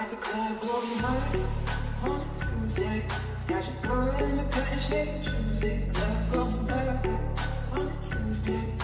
at the club going hard on a Tuesday. Got your girl in the cutting shade, Tuesday. Club going hard on a Tuesday.